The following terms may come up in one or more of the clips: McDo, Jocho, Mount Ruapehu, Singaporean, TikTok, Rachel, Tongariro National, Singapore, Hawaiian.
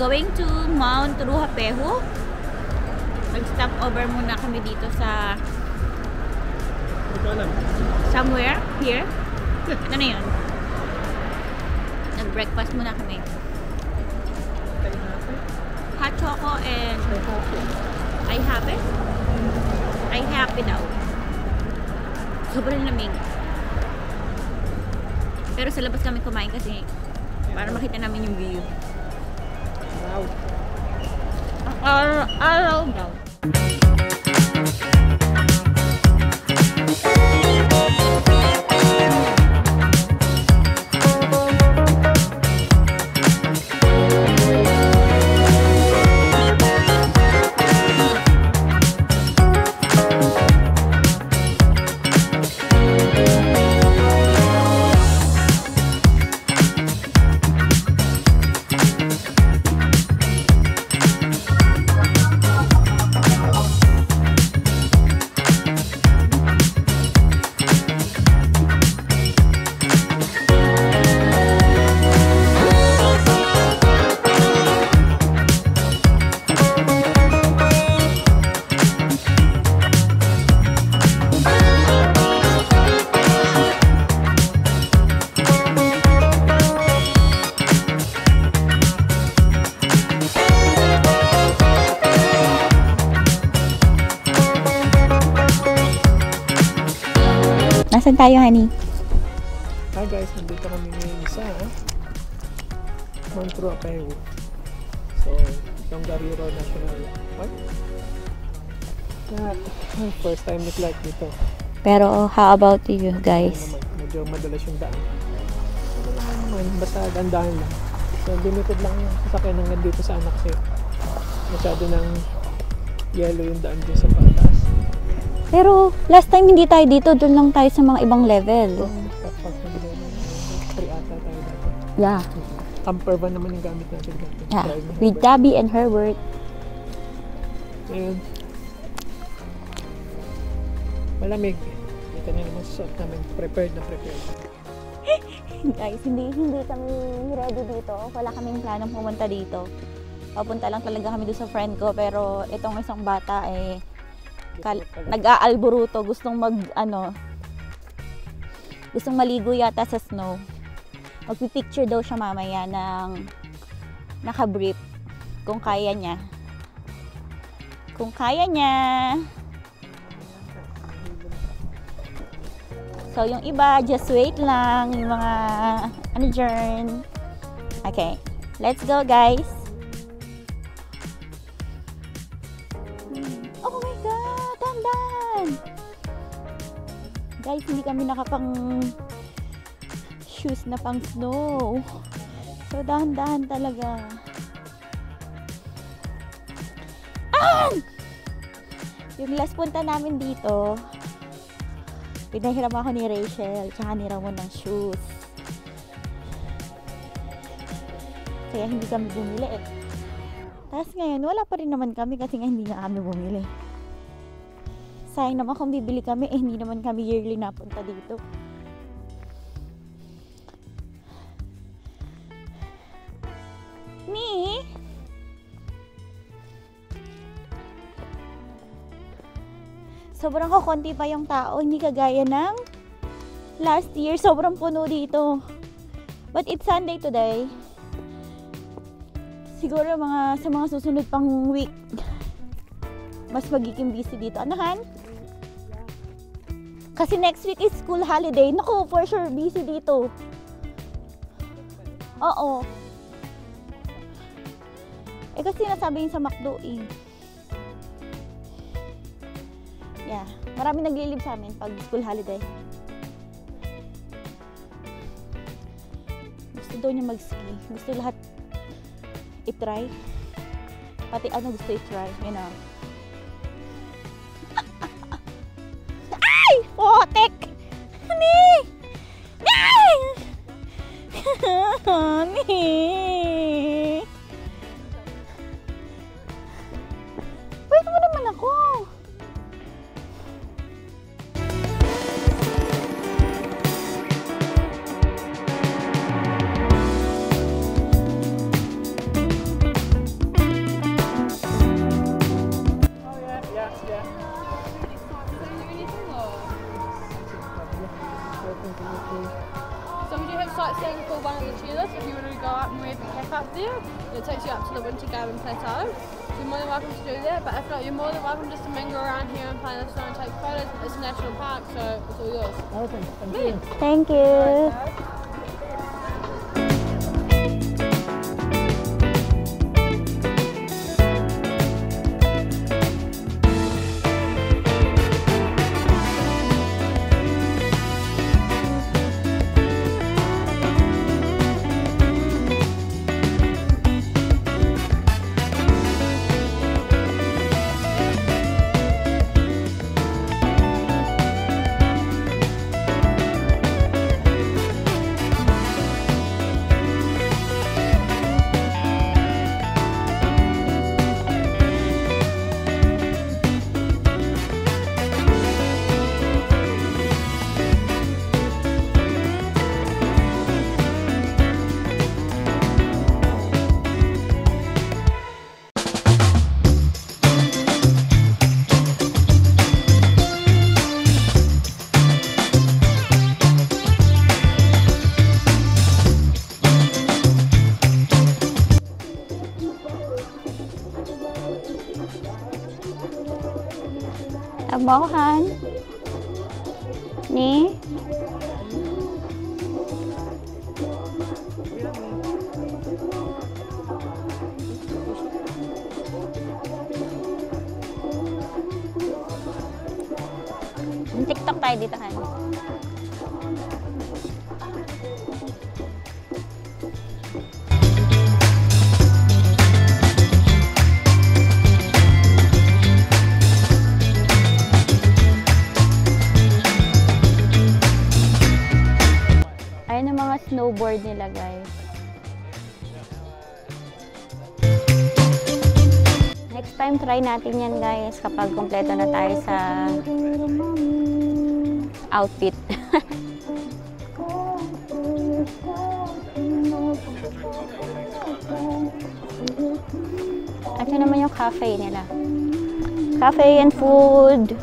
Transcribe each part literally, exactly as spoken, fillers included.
going to Mount Ruapehu. Mag-stop over muna kami dito sa somewhere here. Ano na yun? Nag-breakfast muna kami. Hot choco and I have it. I have it now. Sobrang lamig. Pero sa labas kami kumain kasi para makita namin yung view. Wow. Araw, araw daw. Saan tayo, honey? Hi guys, nandito kami ngayon sa Mount Ruapehu. So, Tongariro National Park. First time na flight dito. Pero, how about you guys? Medyo madalas yung daan. Wala naman, basta dandahan lang. So, binukod lang yung sasakyan hanggang dito sa anak kasi masyado ng yellow yung daan dito sa patas. Pero last time hindi tayo dito, doon lang tayo sa mga ibang level. Yeah. Camper van naman yung gamit natin. Yeah. With Tabby and Herbert. Ayun. Malamig. Ito na naman sa shot namin. Prepared na prepared. Guys, hindi, hindi kami ready dito. Wala kaming planong pumunta dito. Papunta lang talaga kami doon sa friend ko. Pero itong isang bata eh... nag-aalburuto, gustong mag ano gustong maligo yata sa snow. Magpipicture daw siya mamaya ng nakabrief kung kaya niya kung kaya niya so yung iba just wait lang yung mga ano dyan. Okay, let's go guys. Guys, hindi kami nakapang shoes na pang snow. So, dahan-dahan talaga. Ah! Yung last punta namin dito, pinahiram ako ni Rachel, tsaka nirawan ng shoes. Kaya hindi kami bumili eh. Tapos ngayon, wala pa rin naman kami kasi nga hindi na kami bumili. Sayang naman kung bibili kami, eh hindi naman kami yearly napunta dito. Me? Sobrang kukunti pa yung tao, hindi kagaya ng last year, sobrang puno dito. But it's Sunday today. Siguro mga sa mga susunod pang week, mas magiging busy dito. Ano, Han? Kasi next week is school holiday. Naku, for sure, busy dito. Oo. Eh, kasi nasabi yun sa McDo eh. Yeah. Marami naglilib sa amin pag school holiday. Gusto daw niya mag-ski. Gusto lahat itry. Pati ano gusto itry. You know. Oh, tek! Ani! Ay! Ani! Wait mo naman ako! like Singapore, one of the cheerless, if you want to go up and wear the cap up there, it takes you up to the Winter Garden Plateau. You're more than welcome to do that, but if not, you're more than welcome just to mingle around here and play in the snow and take photos. It's a national park, so it's all yours. Okay, thank you. Thank you. Thank you. Bohan ni TikTok tayo dito han. Snowboard nila guys. Next time try natin yan guys kapag kompleto na tayo sa outfit. Ito naman yung cafe nila. Cafe and food.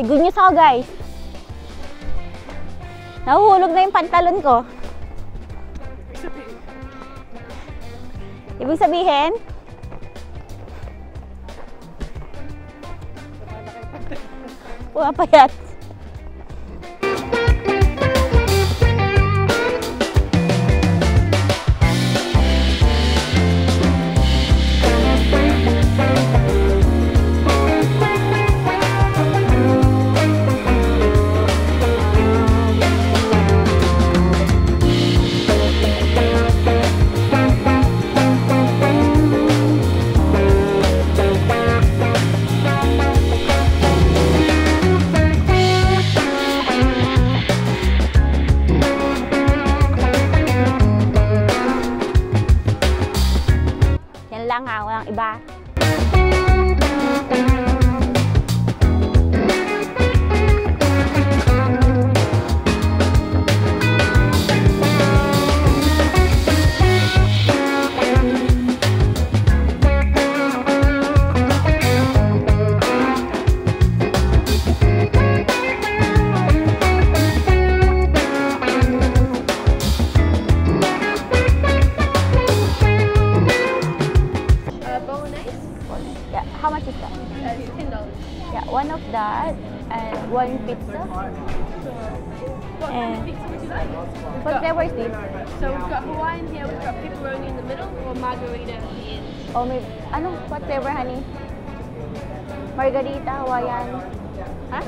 Good news ako guys. Nahuhulog na yung pantalon ko. Ibig sabihin? Pumapayat. Yan lang ha, walang iba. One of that and one pizza. What kind of pizza would you like? What flavor is this? So we've got Hawaiian here, we've got pepperoni in the middle or margarita at the end. Oh, maybe. Ano? What flavor, honey? Margarita, Hawaiian. Huh?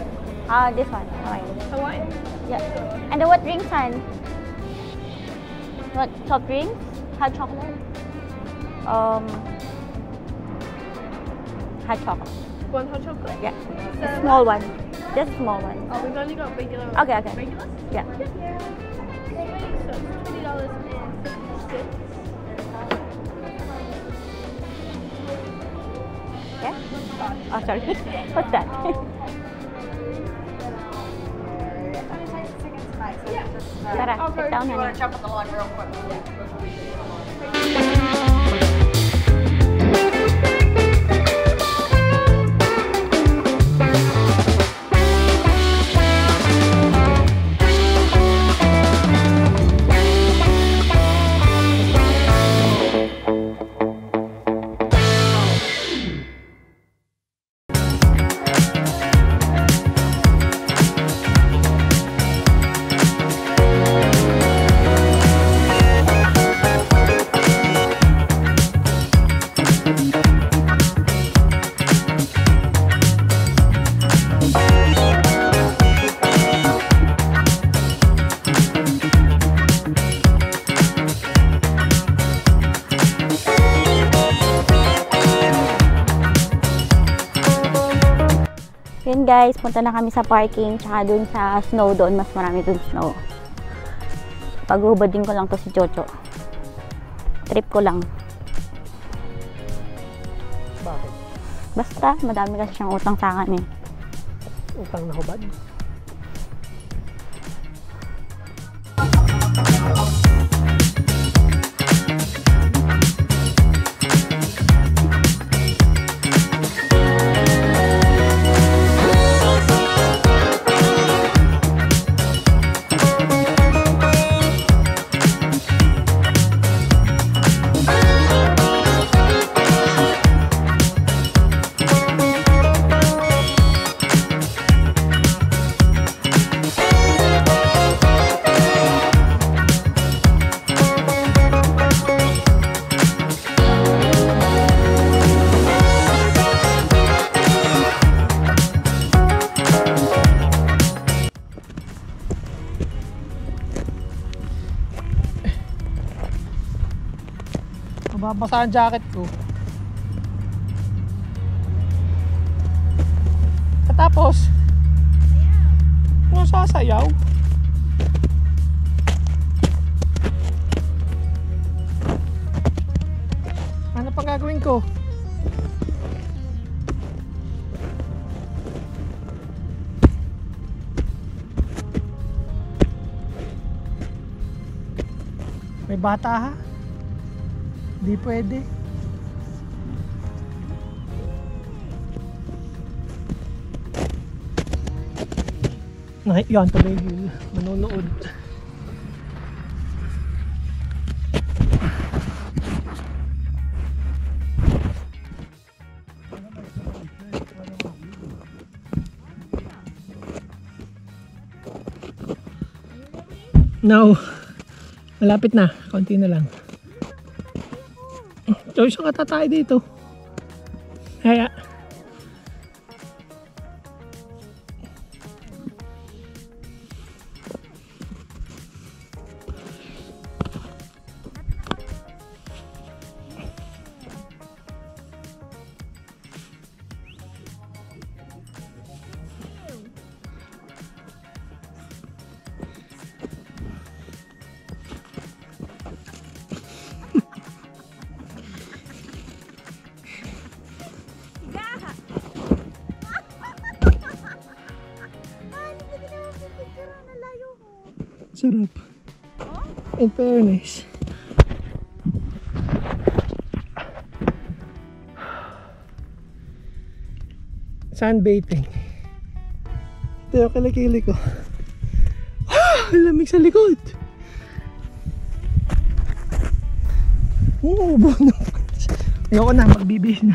Ah, this one. Hawaiian. Hawaiian? Yeah. And then what drinks, hon? What? Soft drinks? Hot chocolate? Um. Hot chocolate. One hot chocolate? Yeah. So small one. Just small one. Oh, we've only got regular. Okay, okay. Regular? Yeah. Yeah. So twenty dollars and fifty cents. Yeah? Oh, sorry. What's that? Sarah, yeah. Sit down, honey. You want to chop up the log real quick? Yeah. Yun guys, punta na kami sa parking tsaka dun sa snow doon, mas marami dun snow. Paghuhubad din ko lang to si Jocho. Trip ko lang. Bakit? Basta, madami kasi siyang utang sa akin eh. Utang na hubad? Mabasa ang jacket ko. Katapos, ano sasayaw? Ano pang gagawin ko? May bata ha? Di pwede. Yan, tuloy yun. Manonood. No. Malapit na. Konti na lang. So, isang kata tayo dito. Kaya. Sarap. In fairness. Sunbathing. Ito yung kilikili ko. Ah! Lamig sa likod! Oo, bono. Ayoko na, magbibis na.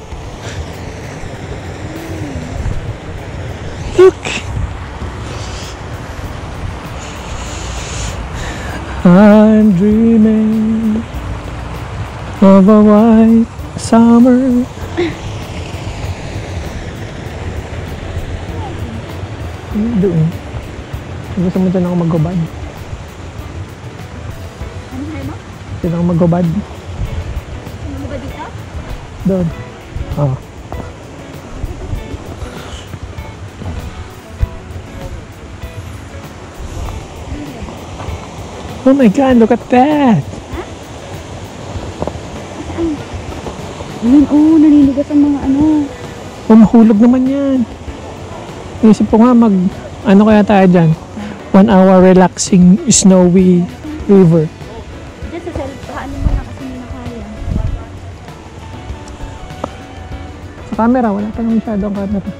Look! I'm dreaming of a white summer. Doon. Gusto mo dyan ako mag-gobad. Ano na mo? Dyan ako mag-gobad. Mag-gobad dito? Doon. Oo. Oh my god, look at that! Ayun, oh, naniligas ang mga ano. Oh, mahulog naman yan. Isip ko nga mag, ano kaya tayo dyan? One hour relaxing, snowy river. Diyan sa cellphone, ano mo na kasi hindi na kaya. Sa camera, wala pa nang masyado ang camera.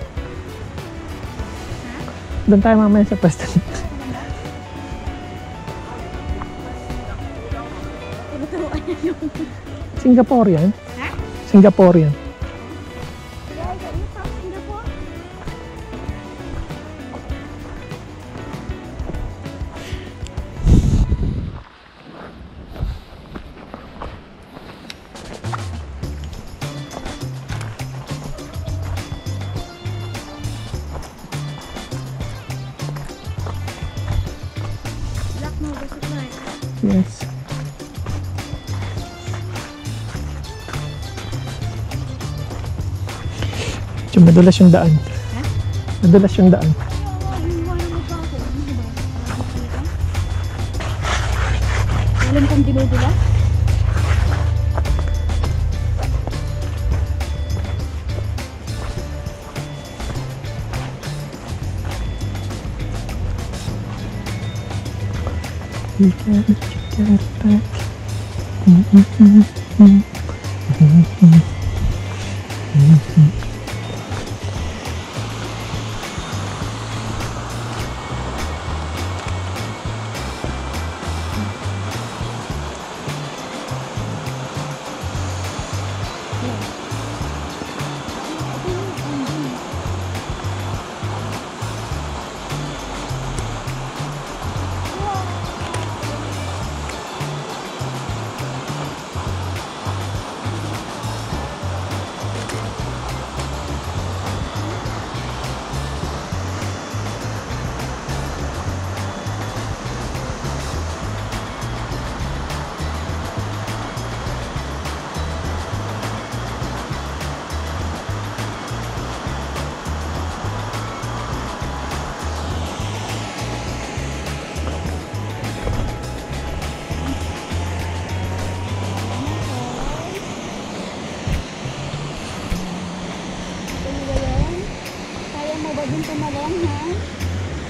Doon tayo mamaya sa pasta. Singaporean? Huh? Singaporean. Did I get you from Singapore? Black mold is nice. Yes. Madulas yung daan. Huh? Madulas yung daan. Alam kong dinudulas? You can't get it back. Mm-hmm. Mm-hmm. Mm-hmm.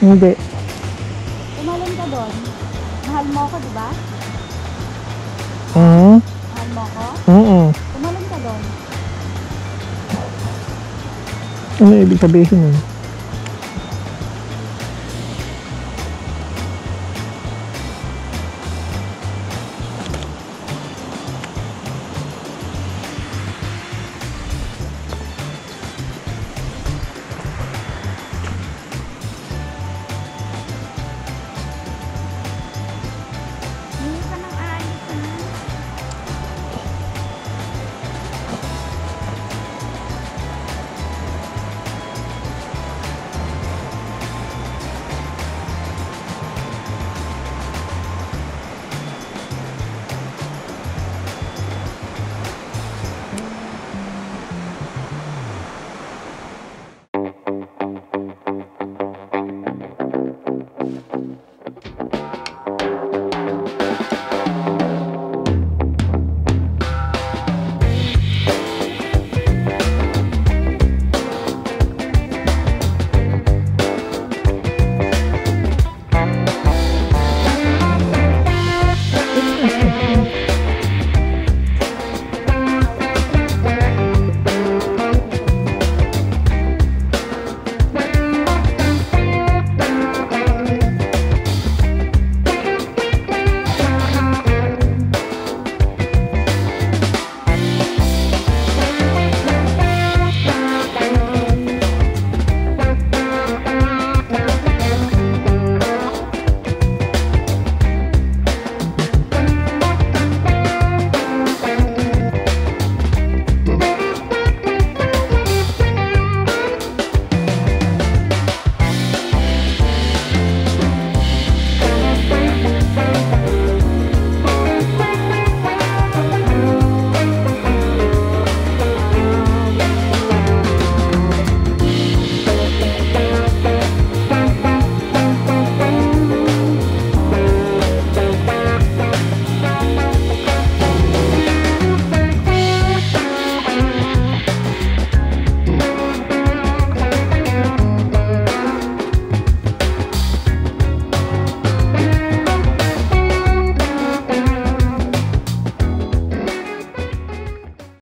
Hindi. Tumalon ka doon. Mahal mo ako, diba? Oo. Mahal mo ako? Oo. Tumalon ka doon. Ano ibig sabihin nun?